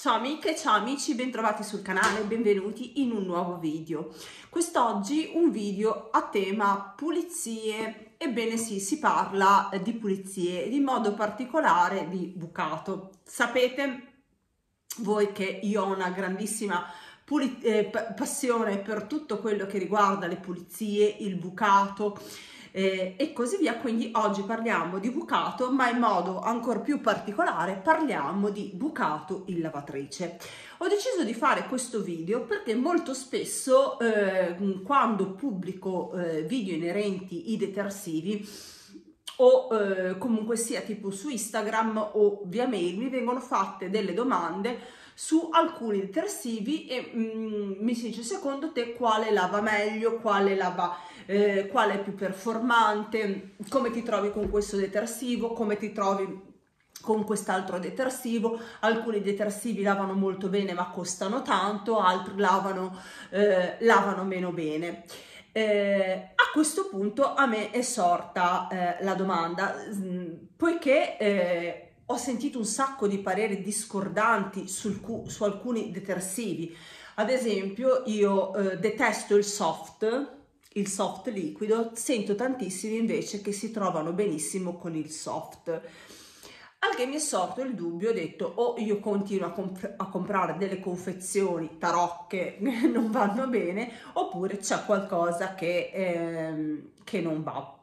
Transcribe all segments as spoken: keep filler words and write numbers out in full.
Ciao amiche, ciao amici, bentrovati sul canale, benvenuti in un nuovo video. Quest'oggi un video a tema pulizie. Ebbene sì, si parla di pulizie, in modo particolare di bucato. Sapete voi che io ho una grandissima eh, passione per tutto quello che riguarda le pulizie, il bucato Eh, e così via, quindi oggi parliamo di bucato, ma in modo ancora più particolare parliamo di bucato in lavatrice. Ho deciso di fare questo video perché molto spesso eh, quando pubblico eh, video inerenti i detersivi o eh, comunque sia tipo su Instagram o via mail, mi vengono fatte delle domande su alcuni detersivi e mm, mi si dice: secondo te quale lava meglio, quale lava eh, quale è più performante, come ti trovi con questo detersivo, come ti trovi con quest'altro detersivo? Alcuni detersivi lavano molto bene ma costano tanto, altri lavano, eh, lavano meno bene. Eh, a questo punto a me è sorta eh, la domanda, poiché eh, ho sentito un sacco di pareri discordanti sul su alcuni detersivi. Ad esempio, io eh, detesto il soft, il soft liquido, sento tantissimi invece che si trovano benissimo con il soft. Al che mi è sorto il dubbio, ho detto: o oh, io continuo a, comp a comprare delle confezioni tarocche, non vanno bene, oppure c'è qualcosa che, ehm, che non va.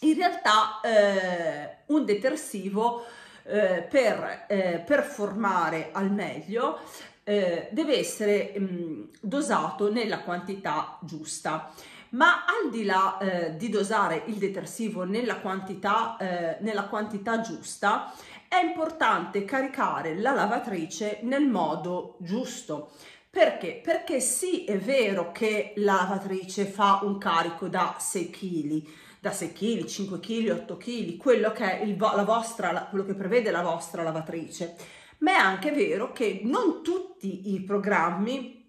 In realtà eh, un detersivo Eh, per eh, performare al meglio eh, deve essere mh, dosato nella quantità giusta, ma al di là eh, di dosare il detersivo nella quantità, eh, nella quantità giusta, è importante caricare la lavatrice nel modo giusto. Perché? Perché sì, è vero che la lavatrice fa un carico da sei chili, da sei chili, cinque chili, otto chili, quello che è il, la vostra, la, quello che prevede la vostra lavatrice, ma è anche vero che non tutti i programmi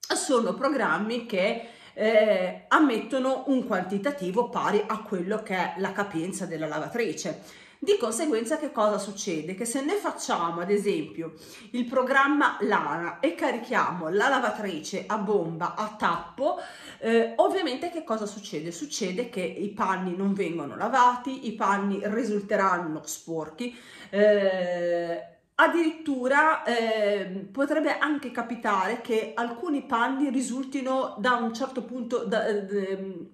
sono programmi che eh, ammettono un quantitativo pari a quello che è la capienza della lavatrice. Di conseguenza che cosa succede? Che se ne facciamo ad esempio il programma Lana e carichiamo la lavatrice a bomba, a tappo, eh, ovviamente che cosa succede? Succede che i panni non vengono lavati, i panni risulteranno sporchi, eh, addirittura eh, potrebbe anche capitare che alcuni panni risultino da un certo punto... Da, de,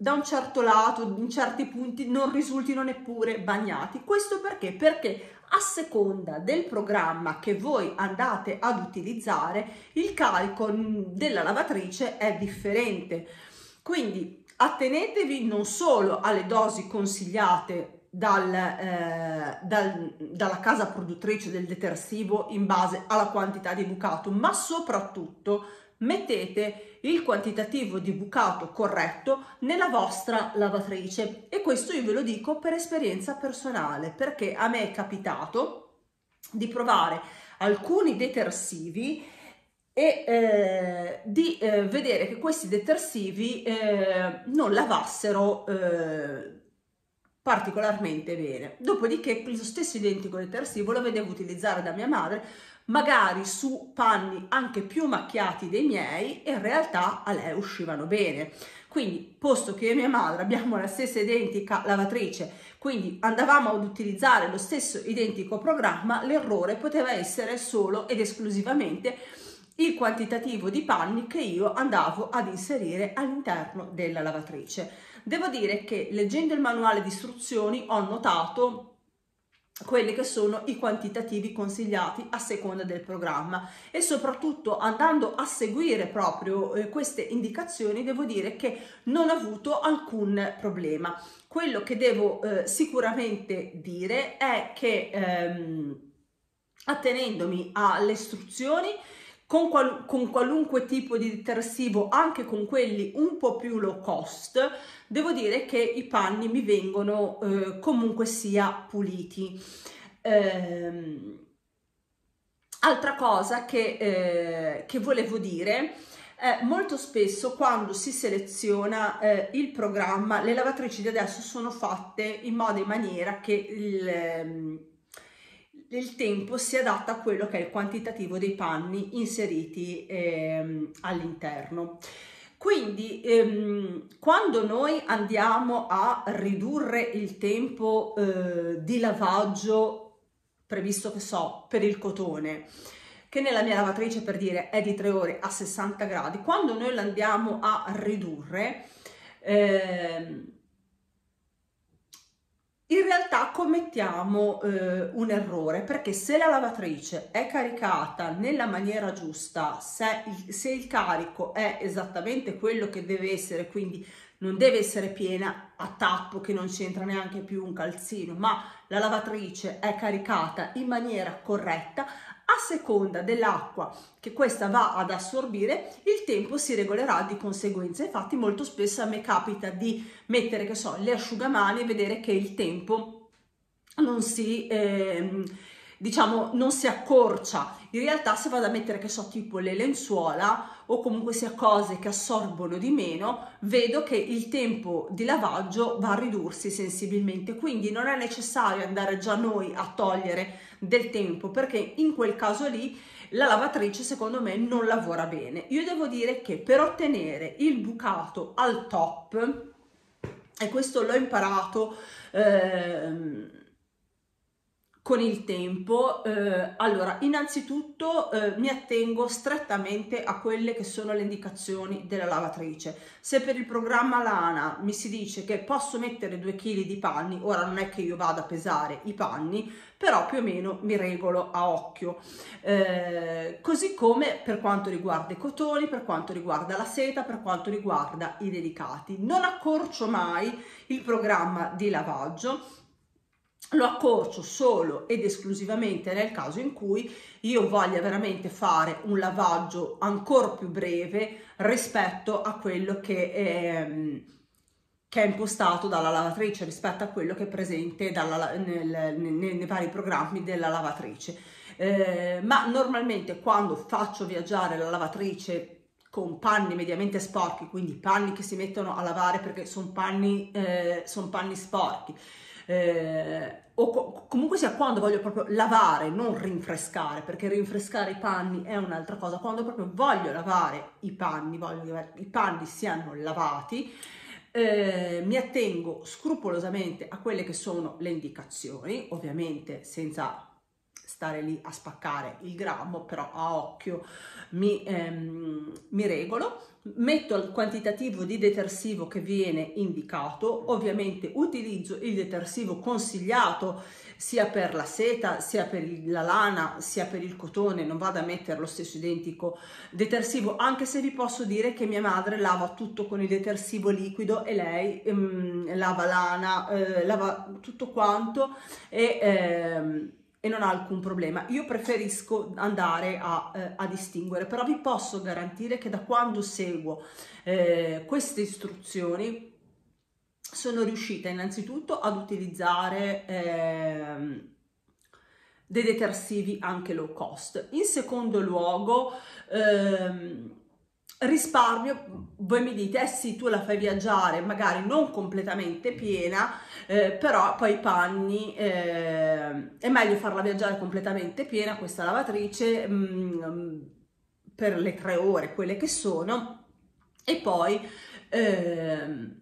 da un certo lato, in certi punti non risultino neppure bagnati. Questo perché? Perché a seconda del programma che voi andate ad utilizzare, il carico della lavatrice è differente. Quindi attenetevi non solo alle dosi consigliate dal, eh, dal, dalla casa produttrice del detersivo in base alla quantità di bucato, ma soprattutto mettete il quantitativo di bucato corretto nella vostra lavatrice. E questo io ve lo dico per esperienza personale, perché a me è capitato di provare alcuni detersivi e eh, di eh, vedere che questi detersivi eh, non lavassero eh, particolarmente bene. Dopodiché lo stesso identico detersivo lo vedevo utilizzare da mia madre, magari su panni anche più macchiati dei miei, e in realtà a lei uscivano bene. Quindi, posto che io e mia madre abbiamo la stessa identica lavatrice, quindi andavamo ad utilizzare lo stesso identico programma, l'errore poteva essere solo ed esclusivamente il quantitativo di panni che io andavo ad inserire all'interno della lavatrice. Devo dire che leggendo il manuale di istruzioni ho notato quelli che sono i quantitativi consigliati a seconda del programma, e soprattutto andando a seguire proprio eh, queste indicazioni, devo dire che non ho avuto alcun problema. Quello che devo eh, sicuramente dire è che ehm, attenendomi alle istruzioni, Con, qual con qualunque tipo di detersivo, anche con quelli un po' più low cost, devo dire che i panni mi vengono eh, comunque sia puliti. Ehm, altra cosa che, eh, che volevo dire, eh, molto spesso quando si seleziona eh, il programma, le lavatrici di adesso sono fatte in modo e in maniera che il... Ehm, nel tempo si adatta a quello che è il quantitativo dei panni inseriti ehm, all'interno. Quindi ehm, quando noi andiamo a ridurre il tempo eh, di lavaggio previsto, che so, per il cotone, che nella mia lavatrice, per dire, è di tre ore a sessanta gradi, quando noi lo andiamo a ridurre, ehm, in realtà commettiamo eh, un errore, perché se la lavatrice è caricata nella maniera giusta, se il, se il carico è esattamente quello che deve essere, quindi non deve essere piena a tappo che non c'entra neanche più un calzino, ma la lavatrice è caricata in maniera corretta, a seconda dell'acqua che questa va ad assorbire, il tempo si regolerà di conseguenza. Infatti molto spesso a me capita di mettere, che so, le asciugamani e vedere che il tempo non si, eh, diciamo, non si accorcia. In realtà se vado a mettere, che so, tipo le lenzuola o comunque sia cose che assorbono di meno, vedo che il tempo di lavaggio va a ridursi sensibilmente. Quindi non è necessario andare già noi a togliere del tempo, perché in quel caso lì la lavatrice secondo me non lavora bene. Io devo dire che per ottenere il bucato al top, e questo l'ho imparato eh, con il tempo, eh, allora innanzitutto eh, mi attengo strettamente a quelle che sono le indicazioni della lavatrice. Se per il programma Lana mi si dice che posso mettere due chili di panni, ora non è che io vada a pesare i panni, però più o meno mi regolo a occhio, eh, così come per quanto riguarda i cotoni, per quanto riguarda la seta, per quanto riguarda i delicati. Non accorcio mai il programma di lavaggio, lo accorcio solo ed esclusivamente nel caso in cui io voglia veramente fare un lavaggio ancora più breve rispetto a quello che è, che è impostato dalla lavatrice, rispetto a quello che è presente dalla, nel, nei, nei vari programmi della lavatrice. Eh, ma normalmente quando faccio viaggiare la lavatrice con panni mediamente sporchi, quindi panni che si mettono a lavare perché sono panni, eh, son panni sporchi, eh, o co comunque sia quando voglio proprio lavare, non rinfrescare, perché rinfrescare i panni è un'altra cosa, quando proprio voglio lavare i panni, voglio che i panni siano lavati, Eh, mi attengo scrupolosamente a quelle che sono le indicazioni, ovviamente senza stare lì a spaccare il grammo, però a occhio mi, ehm, mi regolo, metto il quantitativo di detersivo che viene indicato, ovviamente utilizzo il detersivo consigliato sia per la seta, sia per la lana, sia per il cotone, non vado a mettere lo stesso identico detersivo, anche se vi posso dire che mia madre lava tutto con il detersivo liquido e lei ehm, lava lana, eh, lava tutto quanto e, ehm, e non ha alcun problema. Io preferisco andare a, eh, a distinguere, però vi posso garantire che da quando seguo eh, queste istruzioni sono riuscita innanzitutto ad utilizzare eh, dei detersivi anche low cost. In secondo luogo eh, risparmio. Voi mi dite, eh sì, tu la fai viaggiare magari non completamente piena, eh, però poi i panni, eh, è meglio farla viaggiare completamente piena questa lavatrice mh, per le tre ore, quelle che sono, e poi... Eh,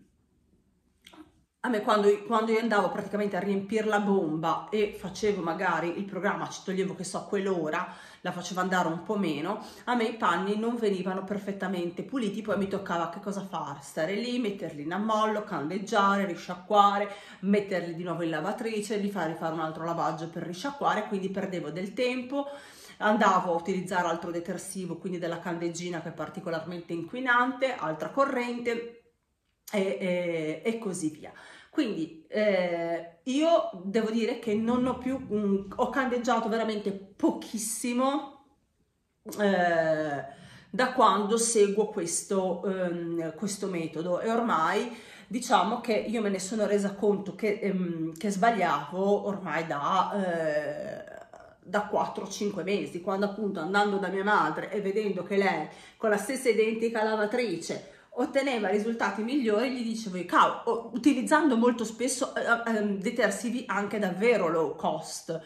A me quando, quando io andavo praticamente a riempire la bomba e facevo magari il programma, ci toglievo, che so, quell'ora, la facevo andare un po' meno, a me i panni non venivano perfettamente puliti, poi mi toccava che cosa fare? Stare lì, metterli in ammollo, candeggiare, risciacquare, metterli di nuovo in lavatrice, li fare fare un altro lavaggio per risciacquare, quindi perdevo del tempo. Andavo a utilizzare altro detersivo, quindi della candeggina che è particolarmente inquinante, altra corrente, E, e, e così via. Quindi eh, io devo dire che non ho più mh, ho candeggiato veramente pochissimo eh, da quando seguo questo, um, questo metodo, e ormai diciamo che io me ne sono resa conto che, um, che sbagliavo ormai da eh, da quattro o cinque mesi, quando appunto andando da mia madre e vedendo che lei con la stessa identica lavatrice otteneva risultati migliori, gli dicevo, cavolo, utilizzando molto spesso eh, eh, detersivi anche davvero low cost,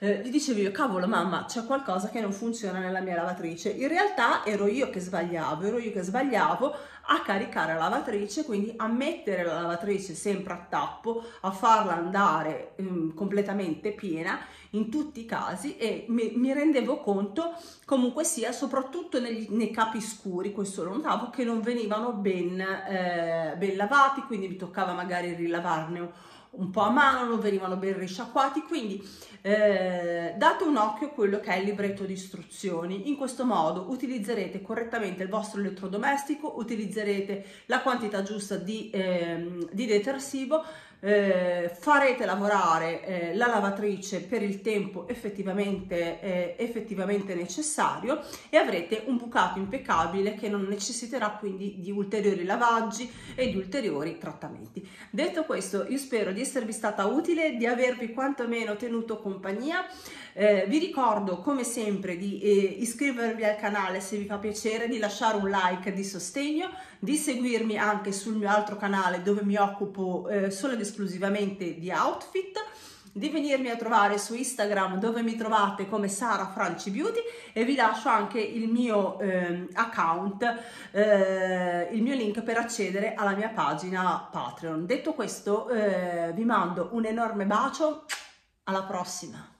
eh, gli dicevo io, cavolo mamma, c'è qualcosa che non funziona nella mia lavatrice. In realtà ero io che sbagliavo, ero io che sbagliavo a caricare la lavatrice, quindi a mettere la lavatrice sempre a tappo, a farla andare um, completamente piena in tutti i casi, e mi, mi rendevo conto comunque sia, soprattutto negli, nei capi scuri, questo lo notavo, che non venivano ben, eh, ben lavati, quindi mi toccava magari rilavarne un po' a mano, non venivano ben risciacquati. Quindi eh, date un occhio a quello che è il libretto di istruzioni. In questo modo utilizzerete correttamente il vostro elettrodomestico, utilizzerete la quantità giusta di, eh, di detersivo, eh, farete lavorare eh, la lavatrice per il tempo effettivamente, eh, effettivamente necessario, e avrete un bucato impeccabile che non necessiterà quindi di ulteriori lavaggi e di ulteriori trattamenti. Detto questo, io spero di esservi stata utile, di avervi quantomeno tenuto compagnia. Eh, vi ricordo come sempre di eh, iscrivervi al canale se vi fa piacere, di lasciare un like di sostegno, di seguirmi anche sul mio altro canale dove mi occupo eh, solo ed esclusivamente di outfit, di venirmi a trovare su Instagram dove mi trovate come SaraFrancy Beauty, e vi lascio anche il mio eh, account, eh, il mio link per accedere alla mia pagina Patreon. Detto questo, eh, vi mando un enorme bacio, alla prossima!